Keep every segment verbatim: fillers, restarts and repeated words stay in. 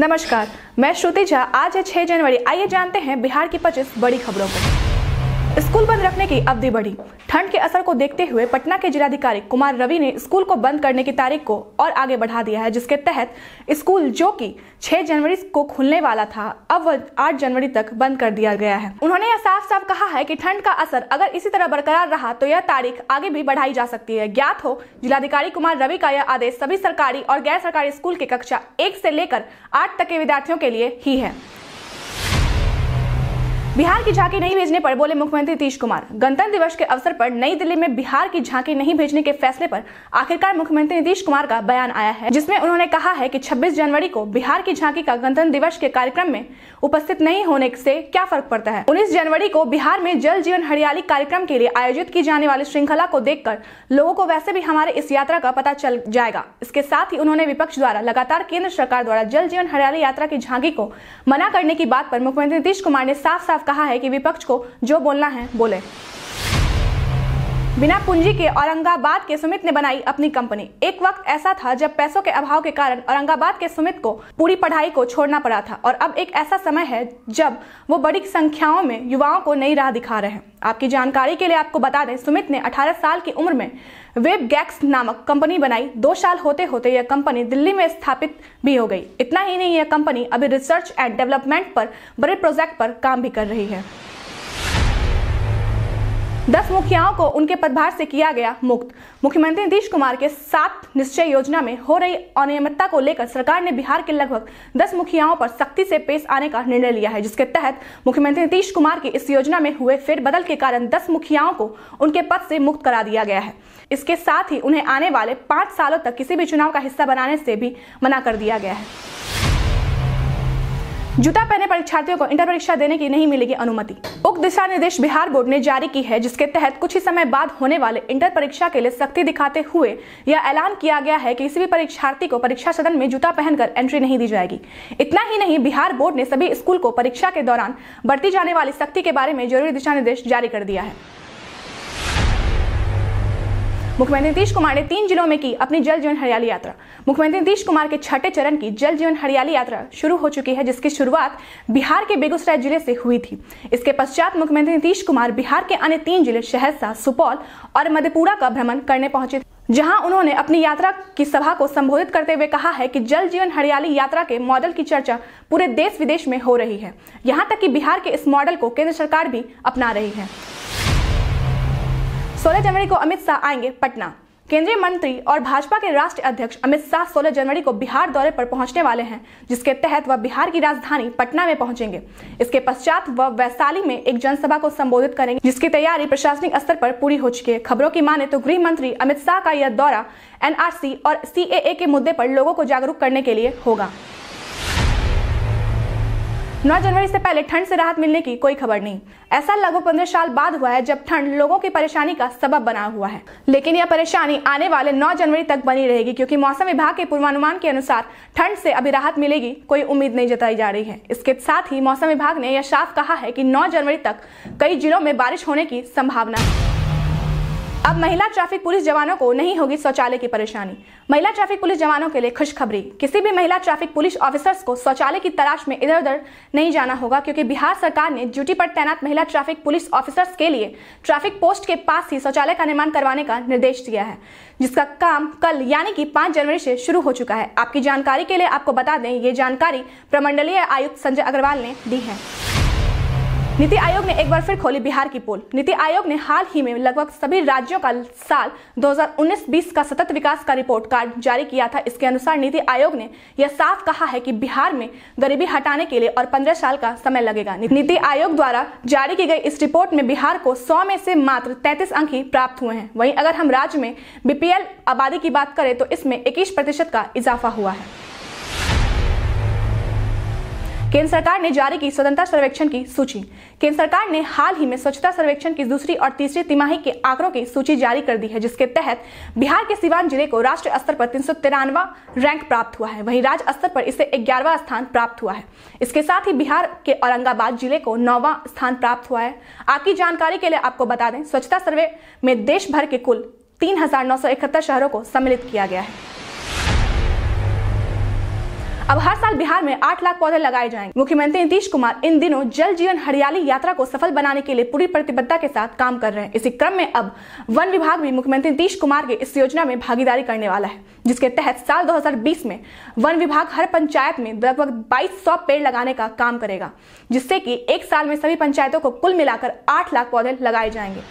नमस्कार, मैं श्रुति झा। आज है छह जनवरी। आइए जानते हैं बिहार की पच्चीस बड़ी खबरों को। स्कूल बंद रखने की अवधि बढ़ी। ठंड के असर को देखते हुए पटना के जिलाधिकारी कुमार रवि ने स्कूल को बंद करने की तारीख को और आगे बढ़ा दिया है, जिसके तहत स्कूल जो कि छह जनवरी को खुलने वाला था, अब वह आठ जनवरी तक बंद कर दिया गया है। उन्होंने यह साफ साफ कहा है कि ठंड का असर अगर इसी तरह बरकरार रहा तो यह तारीख आगे भी बढ़ाई जा सकती है। ज्ञात हो, जिलाधिकारी कुमार रवि का यह आदेश सभी सरकारी और गैर सरकारी स्कूल के कक्षा एक से लेकर आठ तक के विद्यार्थियों के लिए ही है। बिहार की झांकी नहीं भेजने पर बोले मुख्यमंत्री नीतीश कुमार। गणतंत्र दिवस के अवसर पर नई दिल्ली में बिहार की झांकी नहीं भेजने के फैसले पर आखिरकार मुख्यमंत्री नीतीश कुमार का बयान आया है, जिसमें उन्होंने कहा है कि छब्बीस जनवरी को बिहार की झांकी का गणतंत्र दिवस के कार्यक्रम में उपस्थित नहीं होने से क्या फर्क पड़ता है। उन्नीस जनवरी को बिहार में जल जीवन हरियाली कार्यक्रम के लिए आयोजित की जाने वाली श्रृंखला को देखकर लोगों को वैसे भी हमारे इस यात्रा का पता चल जाएगा। इसके साथ ही उन्होंने विपक्ष द्वारा लगातार केंद्र सरकार द्वारा जल जीवन हरियाली यात्रा की झांकी को मना करने की बात पर मुख्यमंत्री नीतीश कुमार ने साफ साफ कहा है कि विपक्ष को जो बोलना है बोले। बिना पूंजी के औरंगाबाद के सुमित ने बनाई अपनी कंपनी। एक वक्त ऐसा था जब पैसों के अभाव के कारण औरंगाबाद के सुमित को पूरी पढ़ाई को छोड़ना पड़ा था, और अब एक ऐसा समय है जब वो बड़ी संख्याओं में युवाओं को नई राह दिखा रहे हैं। आपकी जानकारी के लिए आपको बता दें, सुमित ने अठारह साल की उम्र में वेबगैक्स नामक कंपनी बनाई। दो साल होते होते यह कंपनी दिल्ली में स्थापित भी हो गई। इतना ही नहीं, यह कंपनी अभी रिसर्च एंड डेवलपमेंट पर बड़े प्रोजेक्ट पर काम भी कर रही है। दस मुखियाओं को उनके पदभार से किया गया मुक्त। मुख्यमंत्री नीतीश कुमार के साथ निश्चय योजना में हो रही अनियमितता को लेकर सरकार ने बिहार के लगभग दस मुखियाओं पर सख्ती से पेश आने का निर्णय लिया है, जिसके तहत मुख्यमंत्री नीतीश कुमार की इस योजना में हुए फेरबदल के कारण दस मुखियाओं को उनके पद से मुक्त करा दिया गया है। इसके साथ ही उन्हें आने वाले पाँच सालों तक किसी भी चुनाव का हिस्सा बनाने से भी मना कर दिया गया है। जूता पहने परीक्षार्थियों को इंटर परीक्षा देने की नहीं मिलेगी अनुमति। उक्त दिशा निर्देश बिहार बोर्ड ने जारी की है, जिसके तहत कुछ ही समय बाद होने वाले इंटर परीक्षा के लिए सख्ती दिखाते हुए यह ऐलान किया गया है कि किसी भी परीक्षार्थी को परीक्षा सदन में जूता पहनकर एंट्री नहीं दी जाएगी। इतना ही नहीं, बिहार बोर्ड ने सभी स्कूल को परीक्षा के दौरान बरती जाने वाली सख्ती के बारे में जरूरी दिशा निर्देश जारी कर दिया है। मुख्यमंत्री नीतीश कुमार ने तीन जिलों में की अपनी जल जीवन हरियाली यात्रा। मुख्यमंत्री नीतीश कुमार के छठे चरण की जल जीवन हरियाली यात्रा शुरू हो चुकी है, जिसकी शुरुआत बिहार के बेगूसराय जिले से हुई थी। इसके पश्चात मुख्यमंत्री नीतीश कुमार बिहार के अन्य तीन जिले सहरसा, सुपौल और मधेपुरा का भ्रमण करने पहुंचे, जहां उन्होंने अपनी यात्रा की सभा को संबोधित करते हुए कहा है कि जल जीवन हरियाली यात्रा के मॉडल की चर्चा पूरे देश विदेश में हो रही है। यहाँ तक कि बिहार के इस मॉडल को केंद्र सरकार भी अपना रही है। सोलह जनवरी को अमित शाह आएंगे पटना। केंद्रीय मंत्री और भाजपा के राष्ट्रीय अध्यक्ष अमित शाह सोलह जनवरी को बिहार दौरे पर पहुंचने वाले हैं, जिसके तहत वह बिहार की राजधानी पटना में पहुंचेंगे। इसके पश्चात वह वैशाली में एक जनसभा को संबोधित करेंगे, जिसकी तैयारी प्रशासनिक स्तर पर पूरी हो चुकी है। खबरों की माने तो गृह मंत्री अमित शाह का यह दौरा एन आर सी और सी ए ए के मुद्दे पर लोगों को जागरूक करने के लिए होगा। नौ जनवरी से पहले ठंड से राहत मिलने की कोई खबर नहीं। ऐसा लगभग पंद्रह साल बाद हुआ है जब ठंड लोगों की परेशानी का सबब बना हुआ है, लेकिन यह परेशानी आने वाले नौ जनवरी तक बनी रहेगी, क्योंकि मौसम विभाग के पूर्वानुमान के अनुसार ठंड से अभी राहत मिलेगी कोई उम्मीद नहीं जताई जा रही है। इसके साथ ही मौसम विभाग ने यह साफ कहा है कि नौ जनवरी तक कई जिलों में बारिश होने की संभावना है। अब महिला ट्रैफिक पुलिस जवानों को नहीं होगी शौचालय की परेशानी। महिला ट्रैफिक पुलिस जवानों के लिए खुशखबरी। किसी भी महिला ट्रैफिक पुलिस ऑफिसर्स को शौचालय की तलाश में इधर उधर नहीं जाना होगा, क्योंकि बिहार सरकार ने ड्यूटी पर तैनात महिला ट्रैफिक पुलिस ऑफिसर्स के लिए ट्रैफिक पोस्ट के पास ही शौचालय का निर्माण करवाने का निर्देश दिया है, जिसका काम कल यानी कि पाँच जनवरी से शुरू हो चुका है। आपकी जानकारी के लिए आपको बता दें, ये जानकारी प्रमंडलीय आयुक्त संजय अग्रवाल ने दी है। नीति आयोग ने एक बार फिर खोली बिहार की पोल। नीति आयोग ने हाल ही में लगभग सभी राज्यों का साल दो हज़ार उन्नीस बीस का सतत विकास का रिपोर्ट कार्ड जारी किया था। इसके अनुसार नीति आयोग ने यह साफ कहा है कि बिहार में गरीबी हटाने के लिए और पंद्रह साल का समय लगेगा। नीति आयोग द्वारा जारी की गई इस रिपोर्ट में बिहार को सौ में से मात्र तैंतीस अंक ही प्राप्त हुए हैं। वहीं अगर हम राज्य में बी पी एल आबादी की बात करें तो इसमें इक्कीस प्रतिशत का इजाफा हुआ है। केंद्र सरकार ने जारी की स्वतंत्रता सर्वेक्षण की सूची। केंद्र सरकार ने हाल ही में स्वच्छता सर्वेक्षण की दूसरी और तीसरी तिमाही के आंकड़ों की सूची जारी कर दी है, जिसके तहत बिहार के सीवान जिले को राष्ट्रीय स्तर पर तीन सौ तिरानवा रैंक प्राप्त हुआ है। वहीं राज्य स्तर पर इसे ग्यारहवां स्थान प्राप्त हुआ है। इसके साथ ही बिहार के औरंगाबाद जिले को नौवां स्थान प्राप्त हुआ है। आपकी जानकारी के लिए आपको बता दें, स्वच्छता सर्वे में देश भर के कुल तीन हजार नौ सौ इकहत्तर शहरों को सम्मिलित किया गया है। अब हर साल बिहार में आठ लाख पौधे लगाए जाएंगे। मुख्यमंत्री नीतीश कुमार इन दिनों जल जीवन हरियाली यात्रा को सफल बनाने के लिए पूरी प्रतिबद्धता के साथ काम कर रहे हैं। इसी क्रम में अब वन विभाग भी मुख्यमंत्री नीतीश कुमार के इस योजना में भागीदारी करने वाला है, जिसके तहत साल दो हज़ार बीस में वन विभाग हर पंचायत में लगभग बाईस सौ पेड़ लगाने का काम करेगा, जिससे कि एक साल में सभी पंचायतों को कुल मिलाकर आठ लाख पौधे लगाए जाएंगे।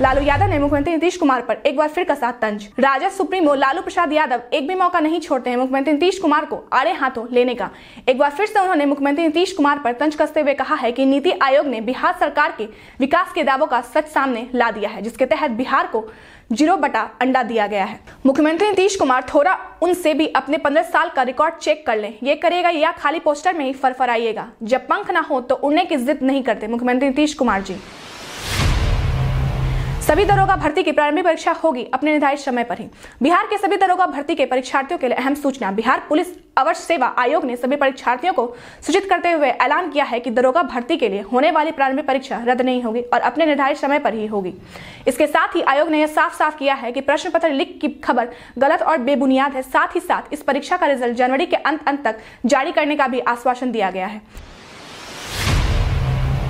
लालू यादव ने मुख्यमंत्री नीतीश कुमार पर एक बार फिर कसा तंज। राजद सुप्रीमो लालू प्रसाद यादव एक भी मौका नहीं छोड़ते हैं मुख्यमंत्री नीतीश कुमार को आड़े हाथों लेने का। एक बार फिर से उन्होंने मुख्यमंत्री नीतीश कुमार पर तंज कसते हुए कहा है कि नीति आयोग ने बिहार सरकार के विकास के दावों का सच सामने ला दिया है, जिसके तहत बिहार को जीरो बटा अंडा दिया गया है। मुख्यमंत्री नीतीश कुमार थोड़ा उनसे भी अपने पंद्रह साल का रिकॉर्ड चेक कर लें, ये करेगा या खाली पोस्टर में ही फरफराइएगा। जब पंख ना हो तो उड़ने की जिद नहीं करते मुख्यमंत्री नीतीश कुमार जी। सभी दरोगा भर्ती की प्रारंभिक परीक्षा होगी अपने निर्धारित समय पर ही। बिहार के सभी दरोगा भर्ती के परीक्षार्थियों के लिए अहम सूचना। बिहार पुलिस अवसर सेवा आयोग ने सभी परीक्षार्थियों को सूचित करते हुए ऐलान किया है कि दरोगा भर्ती के लिए होने वाली प्रारंभिक परीक्षा रद्द नहीं होगी और अपने निर्धारित समय पर ही होगी। इसके साथ ही आयोग ने यह साफ साफ किया है कि प्रश्न पत्र लीक की खबर गलत और बेबुनियाद है। साथ ही साथ इस परीक्षा का रिजल्ट जनवरी के अंत अंत तक जारी करने का भी आश्वासन दिया गया है।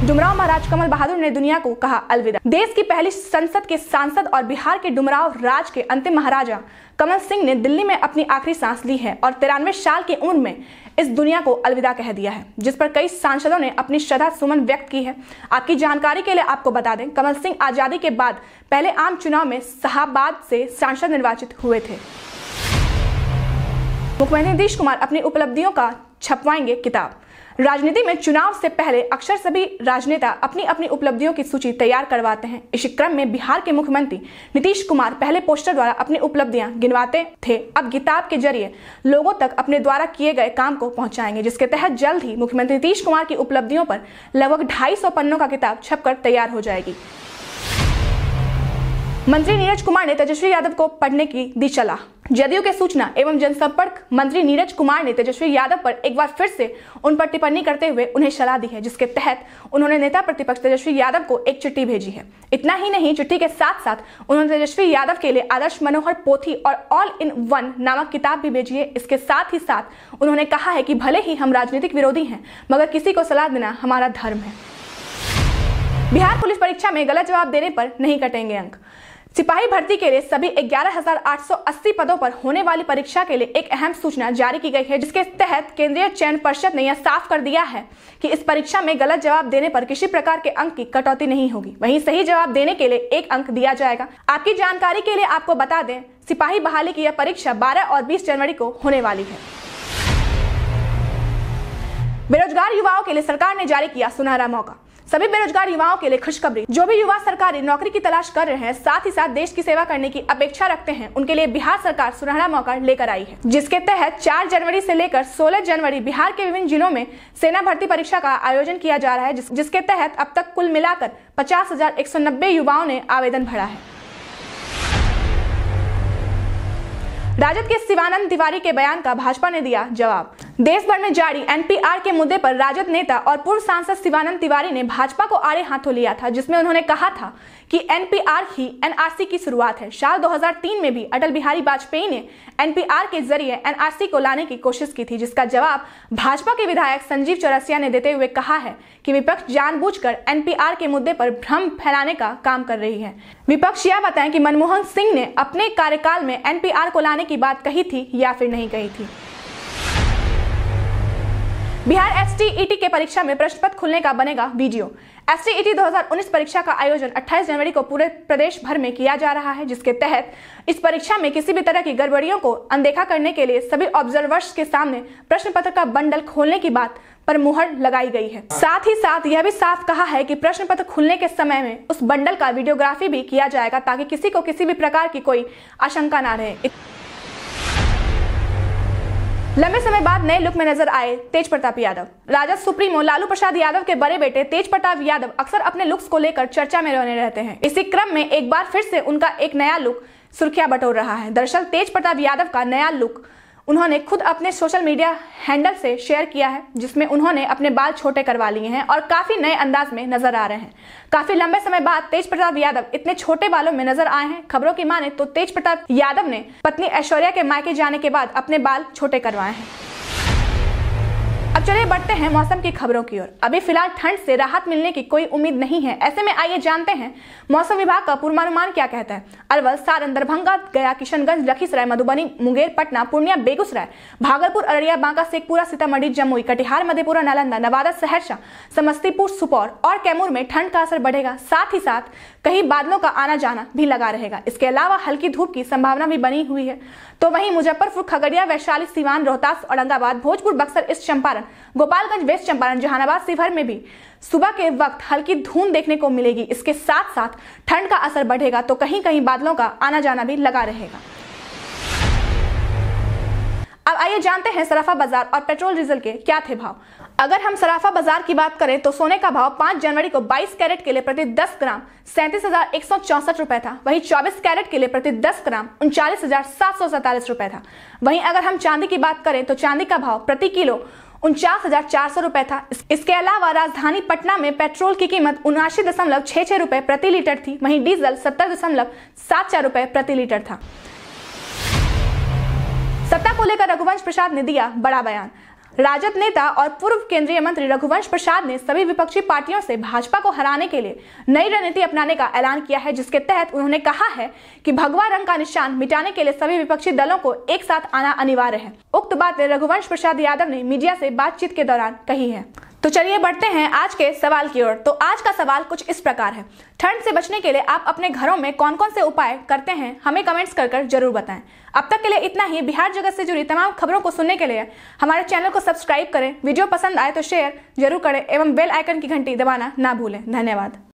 डुमराव महाराज कमल बहादुर ने दुनिया को कहा अलविदा। देश की पहली संसद के सांसद और बिहार के डुमराव राज के अंतिम महाराजा कमल सिंह ने दिल्ली में अपनी आखिरी सांस ली है और तिरानवे साल की उम्र में इस दुनिया को अलविदा कह दिया है, जिस पर कई सांसदों ने अपनी श्रद्धा सुमन व्यक्त की है। आपकी जानकारी के लिए आपको बता दें, कमल सिंह आजादी के बाद पहले आम चुनाव में शाहाबाद से सांसद निर्वाचित हुए थे। मुख्यमंत्री नीतीश कुमार अपनी उपलब्धियों का छपवाएंगे किताब। राजनीति में चुनाव से पहले अक्सर सभी राजनेता अपनी अपनी उपलब्धियों की सूची तैयार करवाते हैं। इसी क्रम में बिहार के मुख्यमंत्री नीतीश कुमार पहले पोस्टर द्वारा अपनी उपलब्धियां गिनवाते थे, अब किताब के जरिए लोगों तक अपने द्वारा किए गए काम को पहुंचाएंगे, जिसके तहत जल्द ही मुख्यमंत्री नीतीश कुमार की उपलब्धियों पर लगभग ढाई सौ पन्नों का किताब छपकर तैयार हो जाएगी। मंत्री नीरज कुमार ने तेजस्वी यादव को पढ़ने की दी चला। जदयू के सूचना एवं जनसंपर्क मंत्री नीरज कुमार ने तेजस्वी यादव पर एक बार फिर से उन पर टिप्पणी करते हुए उन्हें सलाह दी है, जिसके तहत उन्होंने नेता प्रतिपक्ष तेजस्वी यादव को एक चिट्ठी भेजी है। इतना ही नहीं, चिट्ठी के साथ साथ उन्होंने तेजस्वी यादव के लिए आदर्श मनोहर पोथी और ऑल इन वन नामक किताब भी भेजी है। इसके साथ ही साथ उन्होंने कहा है कि भले ही हम राजनीतिक विरोधी हैं, मगर किसी को सलाह देना हमारा धर्म है। बिहार पुलिस परीक्षा में गलत जवाब देने पर नहीं कटेंगे अंक। सिपाही भर्ती के लिए सभी ग्यारह हज़ार आठ सौ अस्सी पदों पर होने वाली परीक्षा के लिए एक अहम सूचना जारी की गई है, जिसके तहत केंद्रीय चयन पर्षद ने यह साफ कर दिया है कि इस परीक्षा में गलत जवाब देने पर किसी प्रकार के अंक की कटौती नहीं होगी। वहीं सही जवाब देने के लिए एक अंक दिया जाएगा। आपकी जानकारी के लिए आपको बता दें, सिपाही बहाली की यह परीक्षा बारह और बीस जनवरी को होने वाली है। बेरोजगार युवाओं के लिए सरकार ने जारी किया सुनहरा मौका। सभी बेरोजगार युवाओं के लिए खुशखबरी। जो भी युवा सरकारी नौकरी की तलाश कर रहे हैं, साथ ही साथ देश की सेवा करने की अपेक्षा रखते हैं, उनके लिए बिहार सरकार सुनहरा मौका लेकर आई है, जिसके तहत चार जनवरी से लेकर सोलह जनवरी बिहार के विभिन्न जिलों में सेना भर्ती परीक्षा का आयोजन किया जा रहा है, जिस, जिसके तहत अब तक कुल मिलाकर पचास हजार एक सौ नब्बे युवाओं ने आवेदन भरा है। राजद के शिवानंद तिवारी के बयान का भाजपा ने दिया जवाब। देश भर में जारी एन पी आर के मुद्दे पर राजद नेता और पूर्व सांसद शिवानंद तिवारी ने भाजपा को आड़े हाथों लिया था, जिसमें उन्होंने कहा था कि एन पी आर ही एन आर सी की शुरुआत है। साल दो हज़ार तीन में भी अटल बिहारी वाजपेयी ने एन पी आर के जरिए एन आर सी को लाने की कोशिश की थी, जिसका जवाब भाजपा के विधायक संजीव चौरसिया ने देते हुए कहा है कि विपक्ष जानबूझकर एन पी आर के मुद्दे पर भ्रम फैलाने का काम कर रही है। विपक्ष यह बताएं कि मनमोहन सिंह ने अपने कार्यकाल में एन पी आर को लाने की बात कही थी या फिर नहीं कही थी। Bihar S T E T के परीक्षा में प्रश्न पत्र खुलने का बनेगा video. S T E T दो हज़ार उन्नीस परीक्षा का आयोजन अट्ठाईस जनवरी को पूरे प्रदेश भर में किया जा रहा है, जिसके तहत इस परीक्षा में किसी भी तरह की गड़बड़ियों को अनदेखा करने के लिए सभी ऑब्जर्वर्स के सामने प्रश्न पत्र का बंडल खोलने की बात पर मुहर लगाई गई है। साथ ही साथ यह भी साफ कहा है कि प्रश्न पत्र खुलने के समय में उस बंडल का वीडियोग्राफी भी किया जाएगा, ताकि किसी को किसी भी प्रकार की कोई आशंका न रहे। लंबे समय बाद नए लुक में नजर आए तेज प्रताप यादव। राजद सुप्रीमो लालू प्रसाद यादव के बड़े बेटे तेज प्रताप यादव अक्सर अपने लुक्स को लेकर चर्चा में बने रहते हैं। इसी क्रम में एक बार फिर से उनका एक नया लुक सुर्खियां बटोर रहा है। दरअसल तेज प्रताप यादव का नया लुक उन्होंने खुद अपने सोशल मीडिया हैंडल से शेयर किया है, जिसमें उन्होंने अपने बाल छोटे करवा लिए हैं और काफी नए अंदाज में नजर आ रहे हैं। काफी लंबे समय बाद तेज प्रताप यादव इतने छोटे बालों में नजर आए हैं। खबरों की माने तो तेज प्रताप यादव ने पत्नी ऐश्वर्या के मायके जाने के बाद अपने बाल छोटे करवाए हैं। अब चलिए बढ़ते हैं मौसम की खबरों की ओर। अभी फिलहाल ठंड से राहत मिलने की कोई उम्मीद नहीं है, ऐसे में आइए जानते हैं मौसम विभाग का पूर्वानुमान क्या कहता है। अलवर, सारण, दरभंगा, गया, किशनगंज, लखीसराय, मधुबनी, मुंगेर, पटना, पूर्णिया, बेगूसराय, भागलपुर, अररिया, बांका, शेखपुरा, सीतामढ़ी, जमुई, कटिहार, मधेपुरा, नालंदा, नवादा, सहरसा, समस्तीपुर, सुपौल और कैमूर में ठंड का असर बढ़ेगा। साथ ही साथ कहीं बादलों का आना जाना भी लगा रहेगा। इसके अलावा हल्की धूप की संभावना भी बनी हुई है। तो वहीं मुजफ्फरपुर, खगड़िया, वैशाली, सीवान, रोहतास, औरंगाबाद, भोजपुर, बक्सर, ईस्ट चंपारण, गोपालगंज, वेस्ट चंपारण, जहानाबाद, शिवहर में भी सुबह के वक्त हल्की धुंध देखने को मिलेगी। इसके साथ साथ ठंड का असर बढ़ेगा तो कहीं कहीं बादलों का आना जाना भी लगा रहेगा। अब आइए जानते हैं सराफा बाजार और पेट्रोल डीजल के क्या थे भाव। अगर हम सराफा बाजार की बात करें तो सोने का भाव पाँच जनवरी को बाईस कैरेट के लिए प्रति दस ग्राम सैंतीस हजार एक सौ चौसठ रुपए था। वहीं चौबीस कैरेट के लिए प्रति दस ग्राम उनचालीस हजार सात सौ सैतालीस रुपए था। वहीं अगर हम चांदी की बात करें तो चांदी का भाव प्रति किलो उनचास हजार चार सौ रुपए था। इसके अलावा राजधानी पटना में पेट्रोल की कीमत उनासी दशमलव छह छह रुपए प्रति लीटर थी। वहीं डीजल सत्तर दशमलव सात चार रुपए प्रति लीटर था। सत्ता को लेकर रघुवंश प्रसाद ने दिया बड़ा बयान। राजद नेता और पूर्व केंद्रीय मंत्री रघुवंश प्रसाद ने सभी विपक्षी पार्टियों से भाजपा को हराने के लिए नई रणनीति अपनाने का ऐलान किया है, जिसके तहत उन्होंने कहा है कि भगवा रंग का निशान मिटाने के लिए सभी विपक्षी दलों को एक साथ आना अनिवार्य है। उक्त बातें रघुवंश प्रसाद यादव ने मीडिया से बातचीत के दौरान कही है। तो चलिए बढ़ते हैं आज के सवाल की ओर। तो आज का सवाल कुछ इस प्रकार है, ठंड से बचने के लिए आप अपने घरों में कौन कौन से उपाय करते हैं, हमें कमेंट्स कर कर जरूर बताएं। अब तक के लिए इतना ही। बिहार जगत से जुड़ी तमाम खबरों को सुनने के लिए हमारे चैनल को सब्सक्राइब करें, वीडियो पसंद आए तो शेयर जरूर करें एवं बेल आइकन की घंटी दबाना ना भूलें। धन्यवाद।